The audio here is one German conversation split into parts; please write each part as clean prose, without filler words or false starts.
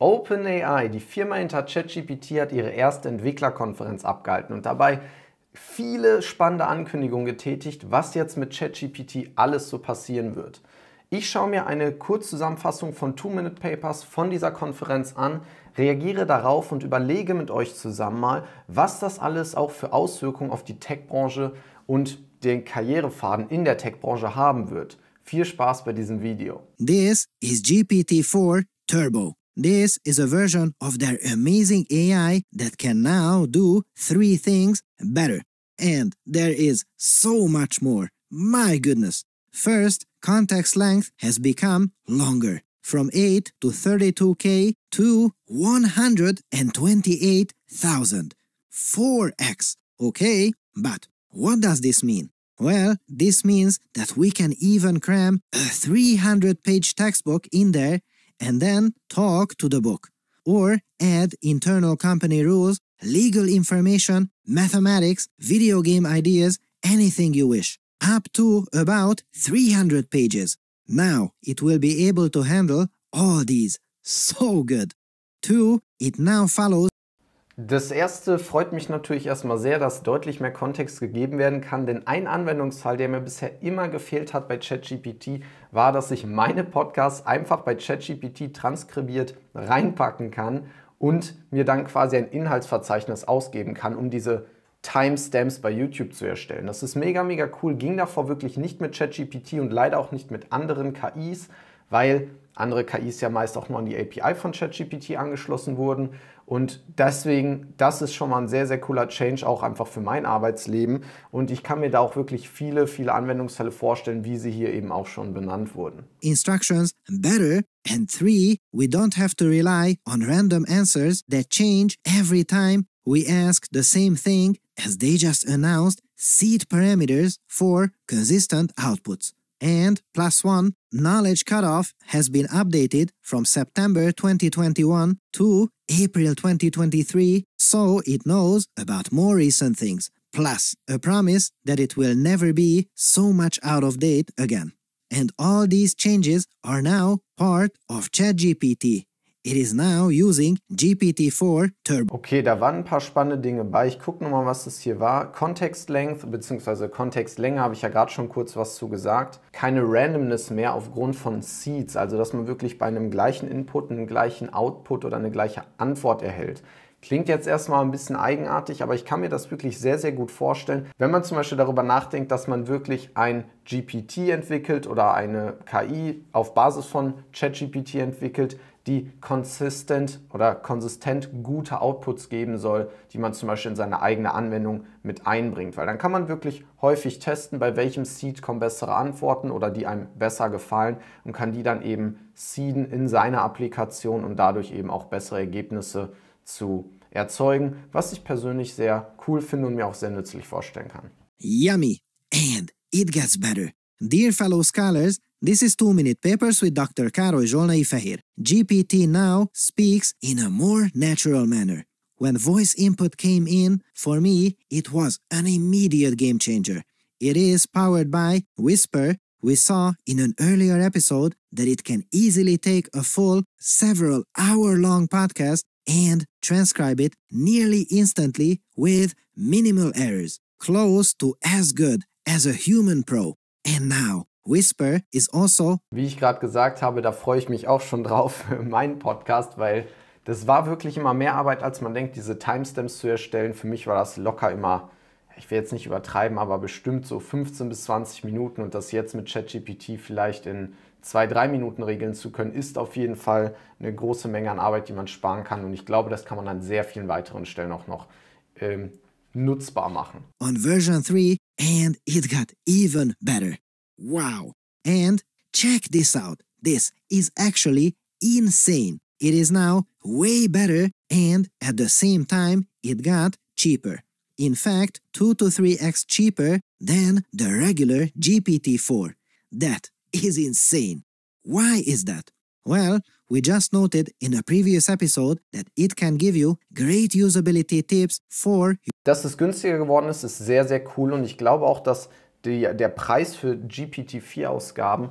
OpenAI, die Firma hinter ChatGPT, hat ihre erste Entwicklerkonferenz abgehalten und dabei viele spannende Ankündigungen getätigt, was jetzt mit ChatGPT alles so passieren wird. Ich schaue mir eine Kurzzusammenfassung von Two-Minute-Papers von dieser Konferenz an, reagiere darauf und überlege mit euch zusammen mal, was das alles auch für Auswirkungen auf die Tech-Branche und den Karrierefaden in der Tech-Branche haben wird. Viel Spaß bei diesem Video. This is GPT-4 Turbo. This is a version of their amazing AI that can now do 3 things better. And there is so much more. My goodness. First, context length has become longer, from 8 to 32K to 128,000. 4x. Okay, but what does this mean? Well, this means that we can even cram a 300-page textbook in there and then talk to the book, or add internal company rules, legal information, mathematics, video game ideas, anything you wish, up to about 300 pages. Now it will be able to handle all these. So good. 2. It now follows. Das erste freut mich natürlich erstmal sehr, dass deutlich mehr Kontext gegeben werden kann, denn ein Anwendungsfall, der mir bisher immer gefehlt hat bei ChatGPT, war, dass ich meine Podcasts einfach bei ChatGPT transkribiert reinpacken kann und mir dann quasi ein Inhaltsverzeichnis ausgeben kann, um diese Timestamps bei YouTube zu erstellen. Das ist mega, mega cool, ging davor wirklich nicht mit ChatGPT und leider auch nicht mit anderen KIs, weil andere KIs ja meist auch nur an die API von ChatGPT angeschlossen wurden. Und deswegen, das ist schon mal ein sehr, sehr cooler Change, auch einfach für mein Arbeitsleben. Und ich kann mir da auch wirklich viele, viele Anwendungsfälle vorstellen, wie sie hier eben auch schon benannt wurden. Instructions better. And 3, we don't have to rely on random answers that change every time we ask the same thing, as they just announced seed parameters for consistent outputs. And +1, knowledge cutoff has been updated from September 2021 to April 2023, so it knows about more recent things, plus a promise that it will never be so much out of date again. And all these changes are now part of ChatGPT. It is now using GPT-4 Turbo. Okay, da waren ein paar spannende Dinge bei. Ich gucke nochmal, was das hier war. Context Length bzw. Kontextlänge habe ich ja gerade schon kurz was zu gesagt. Keine Randomness mehr aufgrund von Seeds, also dass man wirklich bei einem gleichen Input einen gleichen Output oder eine gleiche Antwort erhält. Klingt jetzt erstmal ein bisschen eigenartig, aber ich kann mir das wirklich sehr, sehr gut vorstellen. Wenn man zum Beispiel darüber nachdenkt, dass man wirklich ein GPT entwickelt oder eine KI auf Basis von ChatGPT entwickelt, die konsistent gute Outputs geben soll, die man zum Beispiel in seine eigene Anwendung mit einbringt. Weil dann kann man wirklich häufig testen, bei welchem Seed kommen bessere Antworten oder die einem besser gefallen und kann die dann eben seeden in seiner Applikation, um dadurch eben auch bessere Ergebnisse zu erzeugen, was ich persönlich sehr cool finde und mir auch sehr nützlich vorstellen kann. Yummy. And it gets better. Dear fellow scholars, this is Two-Minute Papers with Dr. Károly Zsolnai-Fehér. GPT now speaks in a more natural manner. When voice input came in, for me, it was an immediate game changer. It is powered by Whisper. We saw in an earlier episode that it can easily take a full, several hour-long podcast and transcribe it nearly instantly with minimal errors, close to as good as a human pro. And now, Whisper is also... Wie ich gerade gesagt habe, da freue ich mich auch schon drauf für meinen Podcast, weil das war wirklich immer mehr Arbeit, als man denkt, diese Timestamps zu erstellen. Für mich war das locker immer, ich will jetzt nicht übertreiben, aber bestimmt so 15 bis 20 Minuten und das jetzt mit ChatGPT vielleicht in 2-3 Minuten regeln zu können, ist auf jeden Fall eine große Menge an Arbeit, die man sparen kann. Und ich glaube, das kann man an sehr vielen weiteren Stellen auch noch nutzbar machen. On version 3 and it got even better. Wow! And check this out. This is actually insane. It is now way better and at the same time it got cheaper. In fact, 2 to 3x cheaper than the regular GPT-4. That is insane. Why is that? Well, we just noted in a previous episode that it can give you great usability tips for... Dass es günstiger geworden ist, ist sehr, sehr cool und ich glaube auch, dass der Preis für GPT-4-Ausgaben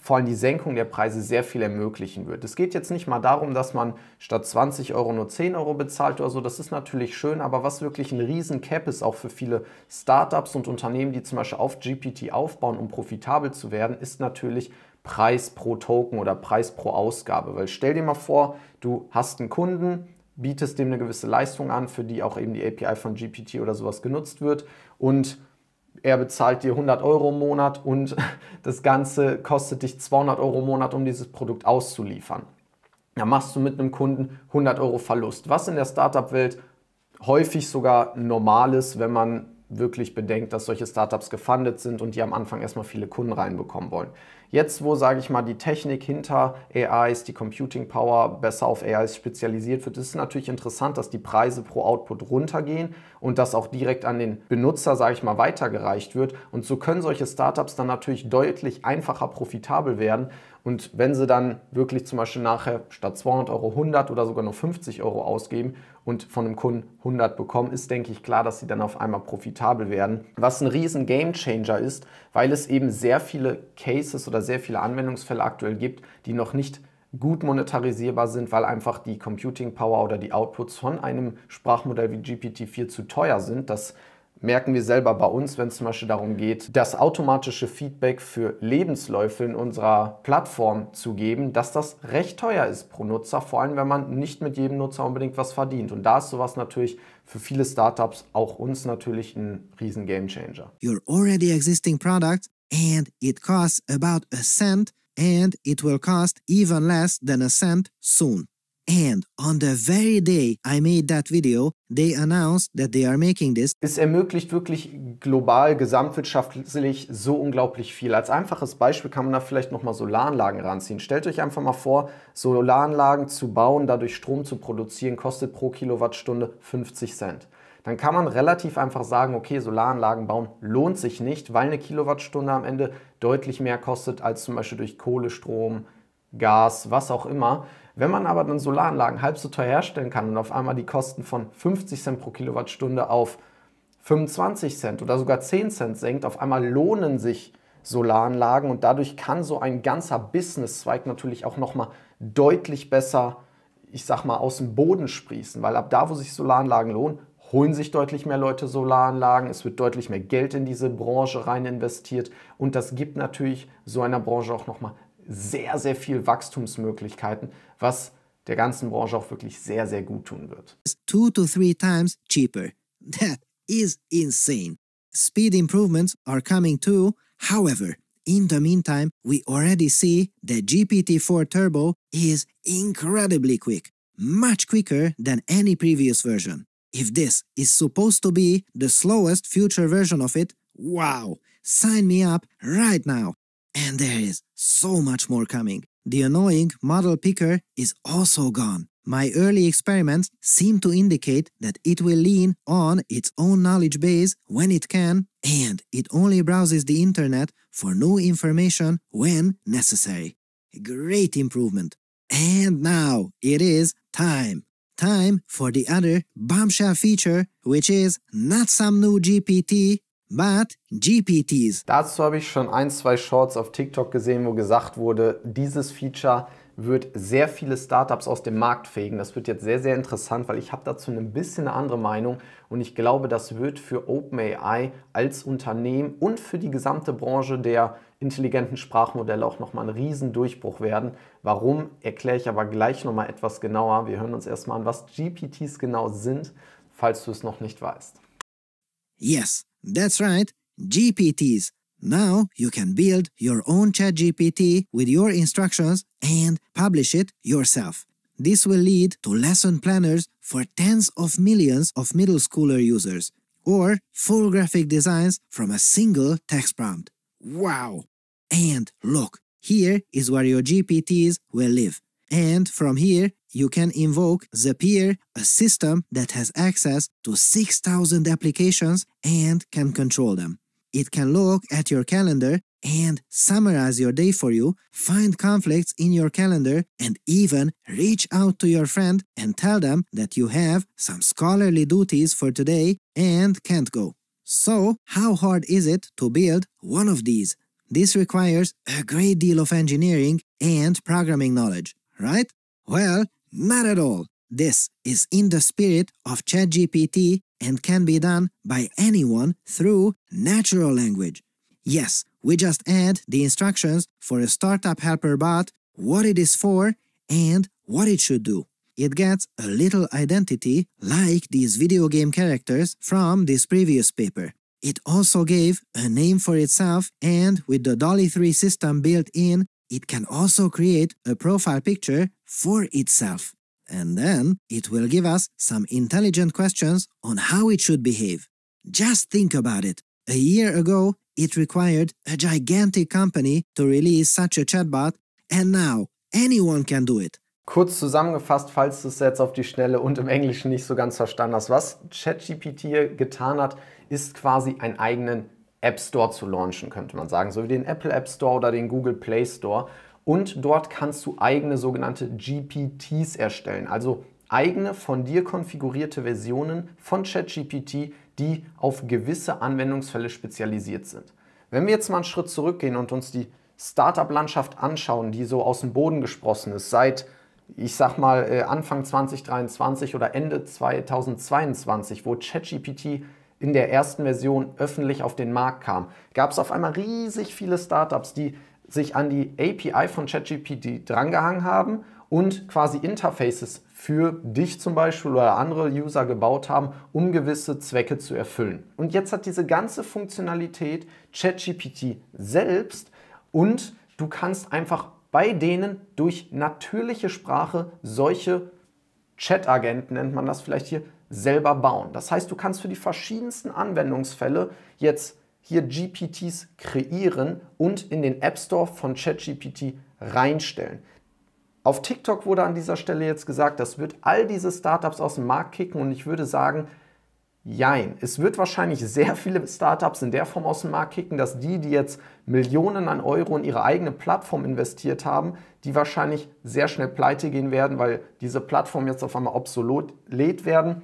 vor allem die Senkung der Preise sehr viel ermöglichen wird. Es geht jetzt nicht mal darum, dass man statt 20 Euro nur 10 Euro bezahlt oder so, das ist natürlich schön, aber was wirklich ein riesen Cap ist, auch für viele Startups und Unternehmen, die zum Beispiel auf GPT aufbauen, um profitabel zu werden, ist natürlich Preis pro Token oder Preis pro Ausgabe. Weil stell dir mal vor, du hast einen Kunden, bietest dem eine gewisse Leistung an, für die auch eben die API von GPT oder sowas genutzt wird und er bezahlt dir 100 Euro im Monat und das Ganze kostet dich 200 Euro im Monat, um dieses Produkt auszuliefern. Da machst du mit einem Kunden 100 Euro Verlust, was in der Startup-Welt häufig sogar normal ist, wenn man wirklich bedenkt, dass solche Startups gefundet sind und die am Anfang erstmal viele Kunden reinbekommen wollen. Jetzt, wo, sage ich mal, die Technik hinter AIs, die Computing Power besser auf AIs spezialisiert wird, ist es natürlich interessant, dass die Preise pro Output runtergehen und das auch direkt an den Benutzer, sage ich mal, weitergereicht wird. Und so können solche Startups dann natürlich deutlich einfacher profitabel werden. Und wenn sie dann wirklich zum Beispiel nachher statt 200 Euro 100 oder sogar nur 50 Euro ausgeben und von einem Kunden 100 bekommen, ist, denke ich, klar, dass sie dann auf einmal profitabel werden. Was ein riesen Gamechanger ist, weil es eben sehr viele Cases oder sehr viele Anwendungsfälle aktuell gibt, die noch nicht gut monetarisierbar sind, weil einfach die Computing Power oder die Outputs von einem Sprachmodell wie GPT-4 zu teuer sind. Das merken wir selber bei uns, wenn es zum Beispiel darum geht, das automatische Feedback für Lebensläufe in unserer Plattform zu geben, dass das recht teuer ist pro Nutzer, vor allem wenn man nicht mit jedem Nutzer unbedingt was verdient. Und da ist sowas natürlich für viele Startups, auch uns natürlich, ein riesen Gamechanger. Your already existing product and it costs about a cent and it will cost even less than a cent soon. And on the very day I made that video, they announced that they are making this. Es ermöglicht wirklich global gesamtwirtschaftlich so unglaublich viel. Als einfaches Beispiel kann man da vielleicht nochmal Solaranlagen ranziehen. Stellt euch einfach mal vor, Solaranlagen zu bauen, dadurch Strom zu produzieren, kostet pro Kilowattstunde 50 Cent. Dann kann man relativ einfach sagen, okay, Solaranlagen bauen lohnt sich nicht, weil eine Kilowattstunde am Ende deutlich mehr kostet als zum Beispiel durch Kohle, Strom, Gas, was auch immer. Wenn man aber dann Solaranlagen halb so teuer herstellen kann und auf einmal die Kosten von 50 Cent pro Kilowattstunde auf 25 Cent oder sogar 10 Cent senkt, auf einmal lohnen sich Solaranlagen und dadurch kann so ein ganzer Businesszweig natürlich auch nochmal deutlich besser, ich sag mal, aus dem Boden sprießen, weil ab da, wo sich Solaranlagen lohnen, holen sich deutlich mehr Leute Solaranlagen, es wird deutlich mehr Geld in diese Branche rein investiert und das gibt natürlich so einer Branche auch nochmal sehr, sehr viel Wachstumsmöglichkeiten, was der ganzen Branche auch wirklich sehr, sehr gut tun wird. 2 to 3 times cheaper. That is insane. Speed improvements are coming too. However, in the meantime, we already see that GPT-4 Turbo is incredibly quick, much quicker than any previous version. If this is supposed to be the slowest future version of it, wow, sign me up right now. And there is so much more coming. The annoying model picker is also gone. My early experiments seem to indicate that it will lean on its own knowledge base when it can, and it only browses the internet for new information when necessary. Great improvement. And now it is time. Time for the other bombshell feature, which is not some new GPT, but GPTs. Dazu habe ich schon ein, zwei Shorts auf TikTok gesehen, wo gesagt wurde, dieses Feature wird sehr viele Startups aus dem Markt fegen. Das wird jetzt sehr, sehr interessant, weil ich habe dazu ein bisschen eine andere Meinung und ich glaube, das wird für OpenAI als Unternehmen und für die gesamte Branche der intelligenten Sprachmodelle auch nochmal ein Riesendurchbruch werden. Warum, erkläre ich aber gleich nochmal etwas genauer. Wir hören uns erstmal an, was GPTs genau sind, falls du es noch nicht weißt. Yes, that's right, GPTs. Now you can build your own ChatGPT with your instructions and publish it yourself. This will lead to lesson planners for tens of millions of middle schooler users or full graphic designs from a single text prompt. Wow! And look, here is where your GPTs will live. And from here, you can invoke Zapier, a system that has access to 6,000 applications and can control them. It can look at your calendar and summarize your day for you, find conflicts in your calendar, and even reach out to your friend and tell them that you have some scholarly duties for today and can't go. So, how hard is it to build one of these? This requires a great deal of engineering and programming knowledge, right? Well, not at all. This is in the spirit of ChatGPT and can be done by anyone through natural language. Yes, we just add the instructions for a startup helper bot, what it is for, and what it should do. It gets a little identity like these video game characters from this previous paper. It also gave a name for itself, and with the Dolly 3 system built in, it can also create a profile picture for itself. And then it will give us some intelligent questions on how it should behave. Just think about it. A year ago, it required a gigantic company to release such a chatbot, and now anyone can do it. Kurz zusammengefasst, falls du es jetzt auf die Schnelle und im Englischen nicht so ganz verstanden hast, was ChatGPT getan hat, ist quasi einen eigenen App Store zu launchen, könnte man sagen, so wie den Apple App Store oder den Google Play Store. Und dort kannst du eigene sogenannte GPTs erstellen, also eigene von dir konfigurierte Versionen von ChatGPT, die auf gewisse Anwendungsfälle spezialisiert sind. Wenn wir jetzt mal einen Schritt zurückgehen und uns die Startup-Landschaft anschauen, die so aus dem Boden gesprossen ist, seit ich sag mal Anfang 2023 oder Ende 2022, wo ChatGPT in der ersten Version öffentlich auf den Markt kam, gab es auf einmal riesig viele Startups, die sich an die API von ChatGPT drangehangen haben und quasi Interfaces für dich zum Beispiel oder andere User gebaut haben, um gewisse Zwecke zu erfüllen. Und jetzt hat diese ganze Funktionalität ChatGPT selbst und du kannst einfach bei denen durch natürliche Sprache solche Chat-Agenten, nennt man das vielleicht hier, selber bauen. Das heißt, du kannst für die verschiedensten Anwendungsfälle jetzt hier GPTs kreieren und in den App Store von ChatGPT reinstellen. Auf TikTok wurde an dieser Stelle jetzt gesagt, das wird all diese Startups aus dem Markt kicken und ich würde sagen, jein. Es wird wahrscheinlich sehr viele Startups in der Form aus dem Markt kicken, dass die, die jetzt Millionen an Euro in ihre eigene Plattform investiert haben, die wahrscheinlich sehr schnell pleite gehen werden, weil diese Plattformen jetzt auf einmal obsolet werden,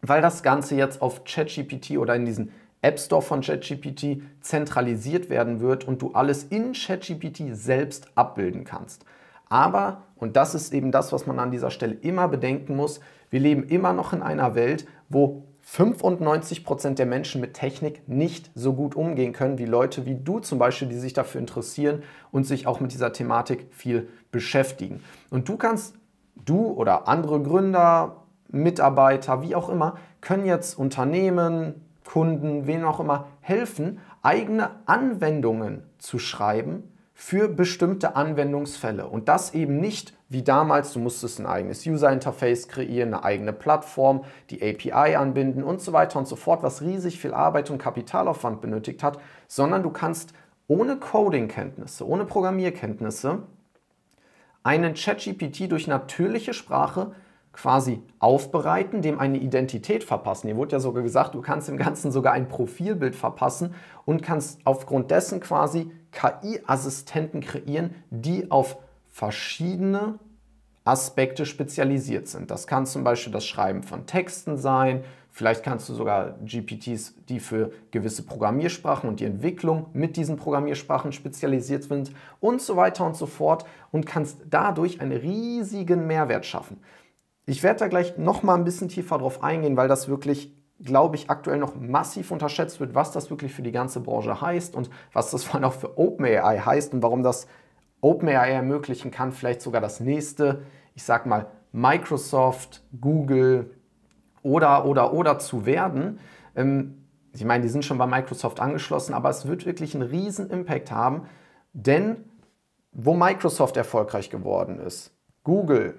weil das Ganze jetzt auf ChatGPT oder in diesen App Store von ChatGPT zentralisiert werden wird und du alles in ChatGPT selbst abbilden kannst. Aber, und das ist eben das, was man an dieser Stelle immer bedenken muss, wir leben immer noch in einer Welt, wo 95% der Menschen mit Technik nicht so gut umgehen können, wie Leute wie du zum Beispiel, die sich dafür interessieren und sich auch mit dieser Thematik viel beschäftigen. Und du oder andere Gründer, Mitarbeiter, wie auch immer, können jetzt Unternehmen, Kunden, wen auch immer, helfen, eigene Anwendungen zu schreiben für bestimmte Anwendungsfälle. Und das eben nicht wie damals, du musstest ein eigenes User-Interface kreieren, eine eigene Plattform, die API anbinden und so weiter und so fort, was riesig viel Arbeit und Kapitalaufwand benötigt hat, sondern du kannst ohne Coding-Kenntnisse, ohne Programmierkenntnisse einen ChatGPT durch natürliche Sprache quasi aufbereiten, dem eine Identität verpassen. Hier wurde ja sogar gesagt, du kannst dem Ganzen sogar ein Profilbild verpassen und kannst aufgrund dessen quasi KI-Assistenten kreieren, die auf verschiedene Aspekte spezialisiert sind. Das kann zum Beispiel das Schreiben von Texten sein, vielleicht kannst du sogar GPTs, die für gewisse Programmiersprachen und die Entwicklung mit diesen Programmiersprachen spezialisiert sind und so weiter und so fort und kannst dadurch einen riesigen Mehrwert schaffen. Ich werde da gleich noch mal ein bisschen tiefer drauf eingehen, weil das wirklich, glaube ich, aktuell noch massiv unterschätzt wird, was das wirklich für die ganze Branche heißt und was das vor allem auch für OpenAI heißt und warum das OpenAI ermöglichen kann, vielleicht sogar das nächste, ich sag mal, Microsoft, Google oder zu werden. Ich meine, die sind schon bei Microsoft angeschlossen, aber es wird wirklich einen riesen Impact haben, denn wo Microsoft erfolgreich geworden ist, Google,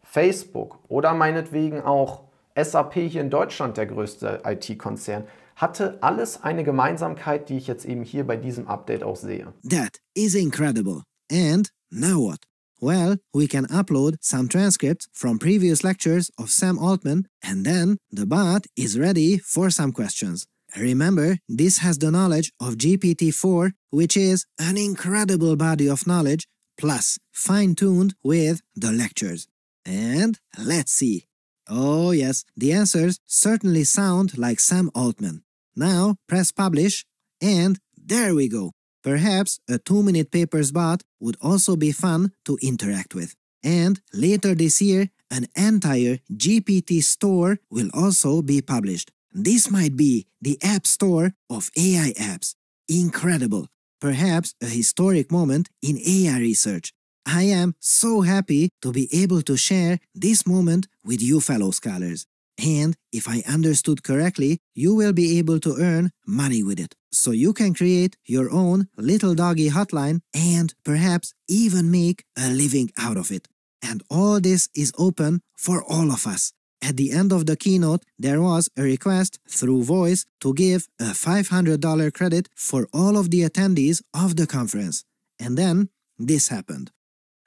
Facebook oder meinetwegen auch SAP hier in Deutschland, der größte IT-Konzern, hatte alles eine Gemeinsamkeit, die ich jetzt eben hier bei diesem Update auch sehe. That is incredible. And now what? Well, we can upload some transcripts from previous lectures of Sam Altman and then the bot is ready for some questions. Remember, this has the knowledge of GPT-4, which is an incredible body of knowledge, plus fine-tuned with the lectures. And let's see. Oh yes, the answers certainly sound like Sam Altman. Now press publish and there we go. Perhaps a Two-Minute-Papers bot would also be fun to interact with. And later this year, an entire GPT store will also be published. This might be the app store of AI apps. Incredible! Perhaps a historic moment in AI research. I am so happy to be able to share this moment with you fellow scholars. And if I understood correctly, you will be able to earn money with it. So you can create your own little doggy hotline and perhaps even make a living out of it. And all this is open for all of us. At the end of the keynote, there was a request through voice to give a $500 credit for all of the attendees of the conference. And then this happened.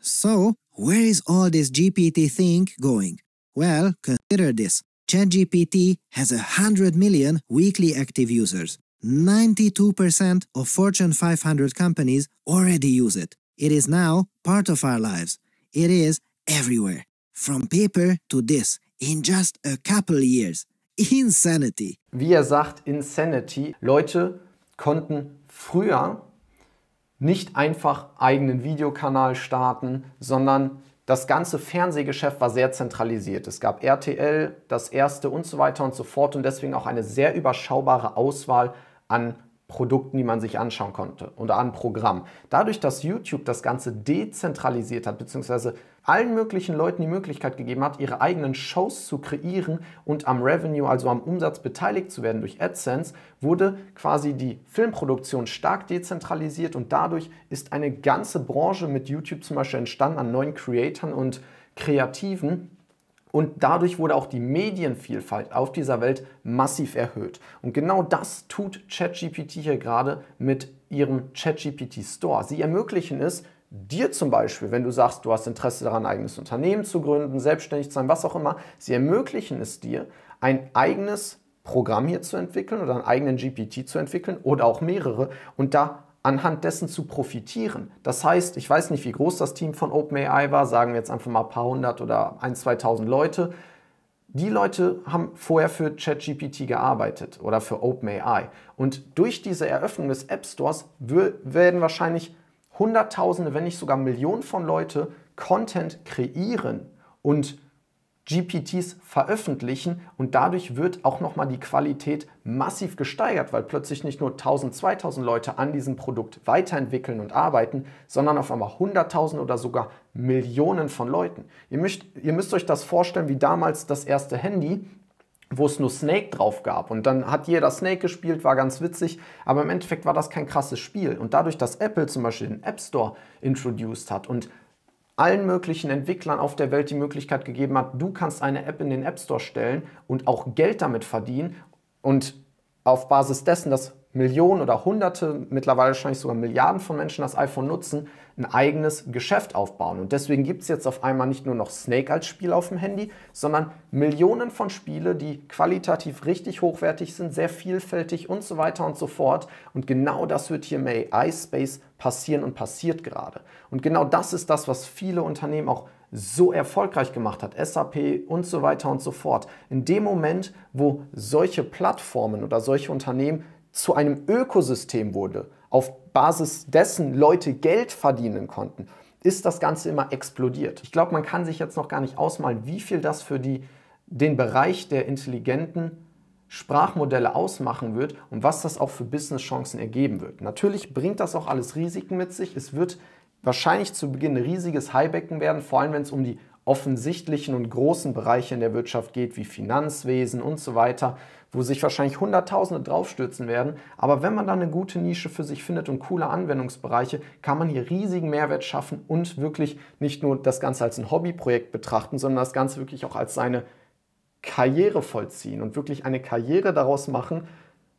So, where is all this GPT thing going? Well, consider this. ChatGPT has 100 million weekly active users. 92% of Fortune 500 companies already use it. It is now part of our lives. It is everywhere. From paper to this. In just a couple years. Insanity. Wie er sagt, Insanity. Leute konnten früher nicht einfach eigenen Videokanal starten, sondern das ganze Fernsehgeschäft war sehr zentralisiert. Es gab RTL, das Erste und so weiter und so fort und deswegen auch eine sehr überschaubare Auswahl an Produkten, die man sich anschauen konnte und an Programmen. Dadurch, dass YouTube das Ganze dezentralisiert hat, beziehungsweise allen möglichen Leuten die Möglichkeit gegeben hat, ihre eigenen Shows zu kreieren und am Revenue, also am Umsatz beteiligt zu werden durch AdSense, wurde quasi die Filmproduktion stark dezentralisiert und dadurch ist eine ganze Branche mit YouTube zum Beispiel entstanden an neuen Creatoren und Kreativen. Und dadurch wurde auch die Medienvielfalt auf dieser Welt massiv erhöht. Und genau das tut ChatGPT hier gerade mit ihrem ChatGPT Store. Sie ermöglichen es dir zum Beispiel, wenn du sagst, du hast Interesse daran, ein eigenes Unternehmen zu gründen, selbstständig zu sein, was auch immer. Sie ermöglichen es dir, ein eigenes Programm hier zu entwickeln oder einen eigenen GPT zu entwickeln oder auch mehrere und da anhand dessen zu profitieren. Das heißt, ich weiß nicht, wie groß das Team von OpenAI war, sagen wir jetzt einfach mal ein paar hundert oder 1.000, 2.000 Leute. Die Leute haben vorher für ChatGPT gearbeitet oder für OpenAI. Und durch diese Eröffnung des App Stores werden wahrscheinlich Hunderttausende, wenn nicht sogar Millionen von Leute Content kreieren und GPTs veröffentlichen und dadurch wird auch nochmal die Qualität massiv gesteigert, weil plötzlich nicht nur 1.000, 2.000 Leute an diesem Produkt weiterentwickeln und arbeiten, sondern auf einmal 100.000 oder sogar Millionen von Leuten. Ihr müsst euch das vorstellen wie damals das erste Handy, wo es nur Snake drauf gab und dann hat jeder Snake gespielt, war ganz witzig, aber im Endeffekt war das kein krasses Spiel und dadurch, dass Apple zum Beispiel den App Store introduced hat und allen möglichen Entwicklern auf der Welt die Möglichkeit gegeben hat, du kannst eine App in den App Store stellen und auch Geld damit verdienen und auf Basis dessen, dass Millionen oder Hunderte, mittlerweile wahrscheinlich sogar Milliarden von Menschen das iPhone nutzen, ein eigenes Geschäft aufbauen. Und deswegen gibt es jetzt auf einmal nicht nur noch Snake als Spiel auf dem Handy, sondern Millionen von Spiele, die qualitativ richtig hochwertig sind, sehr vielfältig und so weiter und so fort. Und genau das wird hier im AI-Space passieren und passiert gerade. Und genau das ist das, was viele Unternehmen auch so erfolgreich gemacht hat, SAP und so weiter und so fort. In dem Moment, wo solche Plattformen oder solche Unternehmen zu einem Ökosystem wurde, auf Basis dessen Leute Geld verdienen konnten, ist das Ganze immer explodiert. Ich glaube, man kann sich jetzt noch gar nicht ausmalen, wie viel das für den Bereich der intelligenten Sprachmodelle ausmachen wird und was das auch für Businesschancen ergeben wird. Natürlich bringt das auch alles Risiken mit sich. Es wird wahrscheinlich zu Beginn ein riesiges Haibecken werden, vor allem wenn es um die offensichtlichen und großen Bereiche in der Wirtschaft geht, wie Finanzwesen und so weiter, wo sich wahrscheinlich Hunderttausende draufstürzen werden. Aber wenn man dann eine gute Nische für sich findet und coole Anwendungsbereiche, kann man hier riesigen Mehrwert schaffen und wirklich nicht nur das Ganze als ein Hobbyprojekt betrachten, sondern das Ganze wirklich auch als seine Karriere vollziehen und wirklich eine Karriere daraus machen,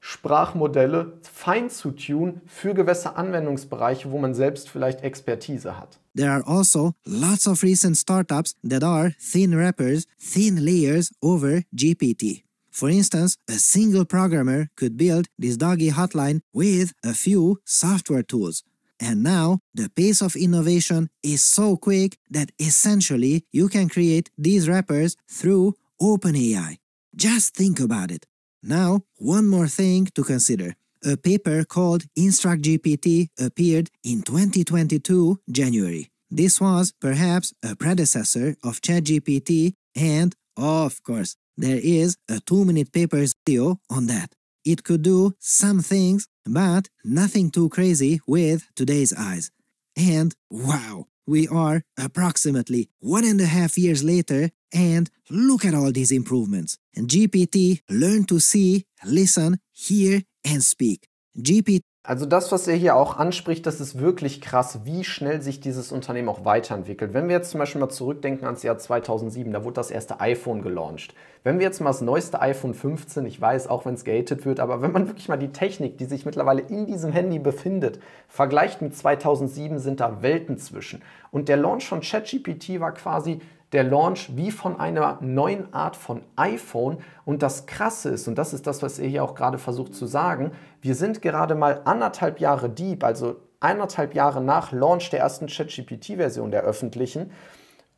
Sprachmodelle fein zu tunen für gewisse Anwendungsbereiche, wo man selbst vielleicht Expertise hat. There are also lots of recent startups that are thin wrappers, thin layers over GPT. For instance, a single programmer could build this doggy hotline with a few software tools. And now, the pace of innovation is so quick that essentially you can create these wrappers through OpenAI. Just think about it. Now, one more thing to consider. a paper called InstructGPT appeared in 2022 January. This was perhaps a predecessor of ChatGPT and, of course, there is a Two-Minute-Papers video on that. It could do some things, but nothing too crazy with today's eyes. And wow, we are approximately 1.5 years later and look at all these improvements. GPT learned to see, listen, hear and speak. GPT. Also das, was er hier auch anspricht, das ist wirklich krass, wie schnell sich dieses Unternehmen auch weiterentwickelt. Wenn wir jetzt zum Beispiel mal zurückdenken ans Jahr 2007, da wurde das erste iPhone gelauncht. Wenn wir jetzt mal das neueste iPhone 15, ich weiß, auch wenn es gehatet wird, aber wenn man wirklich mal die Technik, die sich mittlerweile in diesem Handy befindet, vergleicht mit 2007, sind da Welten zwischen. Und der Launch von ChatGPT war quasi der Launch wie von einer neuen Art von iPhone. Und das Krasse ist, und das ist das, was ihr hier auch gerade versucht zu sagen, wir sind gerade mal 1,5 Jahre deep, also 1,5 Jahre nach Launch der ersten ChatGPT-Version, der öffentlichen.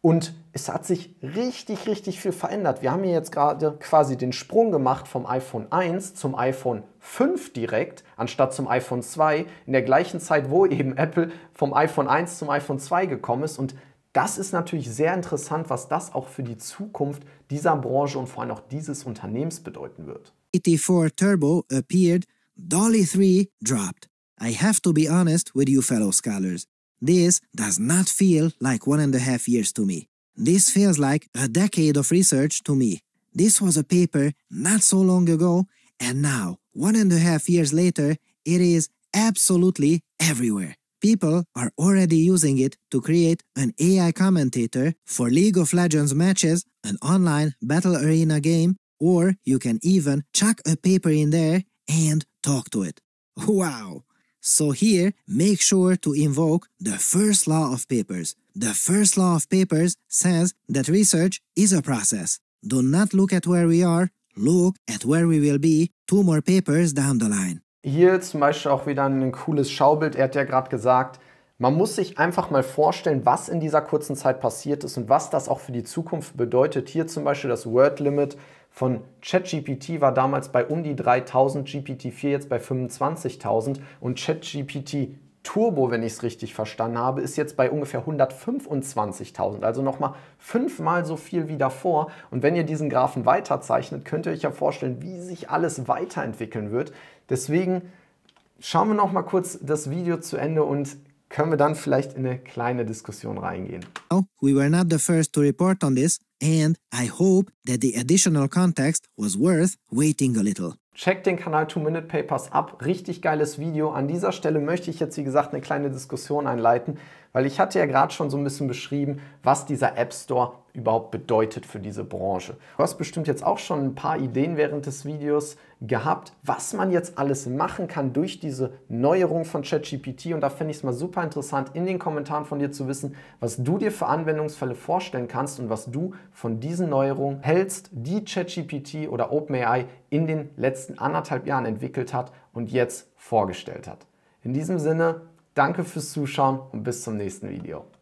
Und es hat sich richtig, richtig viel verändert. Wir haben hier jetzt gerade quasi den Sprung gemacht vom iPhone 1 zum iPhone 5 direkt, anstatt zum iPhone 2, in der gleichen Zeit, wo eben Apple vom iPhone 1 zum iPhone 2 gekommen ist. Und das ist natürlich sehr interessant, was das auch für die Zukunft dieser Branche und vor allem auch dieses Unternehmens bedeuten wird. GPT-4 Turbo appeared, Dolly 3 dropped. I have to be honest with you fellow scholars. This does not feel like 1.5 years to me. This feels like a decade of research to me. This was a paper not so long ago, and now, 1.5 years later, it is absolutely everywhere. People are already using it to create an AI commentator for League of Legends matches, an online battle arena game, or you can even chuck a paper in there and talk to it. Wow! So here, make sure to invoke the first law of papers. The first law of papers says that research is a process. Do not look at where we are, look at where we will be 2 more papers down the line. Hier zum Beispiel auch wieder ein cooles Schaubild. Er hat ja gerade gesagt, man muss sich einfach mal vorstellen, was in dieser kurzen Zeit passiert ist und was das auch für die Zukunft bedeutet. Hier zum Beispiel das Word-Limit von ChatGPT war damals bei um die 3.000, GPT-4 jetzt bei 25.000 und ChatGPT Turbo, wenn ich es richtig verstanden habe, ist jetzt bei ungefähr 125.000, also nochmal 5-mal so viel wie davor. Und wenn ihr diesen Graphen weiterzeichnet, könnt ihr euch ja vorstellen, wie sich alles weiterentwickeln wird. Deswegen schauen wir nochmal kurz das Video zu Ende und können wir dann vielleicht in eine kleine Diskussion reingehen. Oh, we were not the first to report on this and I hope that the additional context was worth waiting a little. Checkt den Kanal Two-Minute-Papers ab, richtig geiles Video. An dieser Stelle möchte ich jetzt, wie gesagt, eine kleine Diskussion einleiten, weil ich hatte ja gerade schon so ein bisschen beschrieben, was dieser App Store überhaupt bedeutet für diese Branche. Du hast bestimmt jetzt auch schon ein paar Ideen während des Videos gehabt, was man jetzt alles machen kann durch diese Neuerung von ChatGPT. Und da fände ich es mal super interessant, in den Kommentaren von dir zu wissen, was du dir für Anwendungsfälle vorstellen kannst und was du von diesen Neuerungen hältst, die ChatGPT oder OpenAI in den letzten 1,5 Jahren entwickelt hat und jetzt vorgestellt hat. In diesem Sinne, danke fürs Zuschauen und bis zum nächsten Video.